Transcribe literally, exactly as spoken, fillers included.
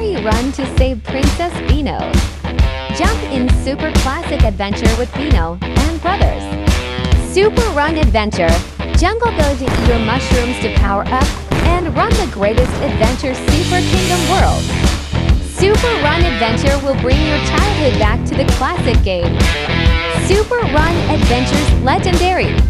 starry run to save Princess Beano. Jump in Super Classic Adventure with Beano and Brothers. Super Run Adventure. Jungle Village, eat your mushrooms to power up and run the greatest adventure Super Kingdom World. Super Run Adventure will bring your childhood back to the classic game. Super Run Adventure's legendary.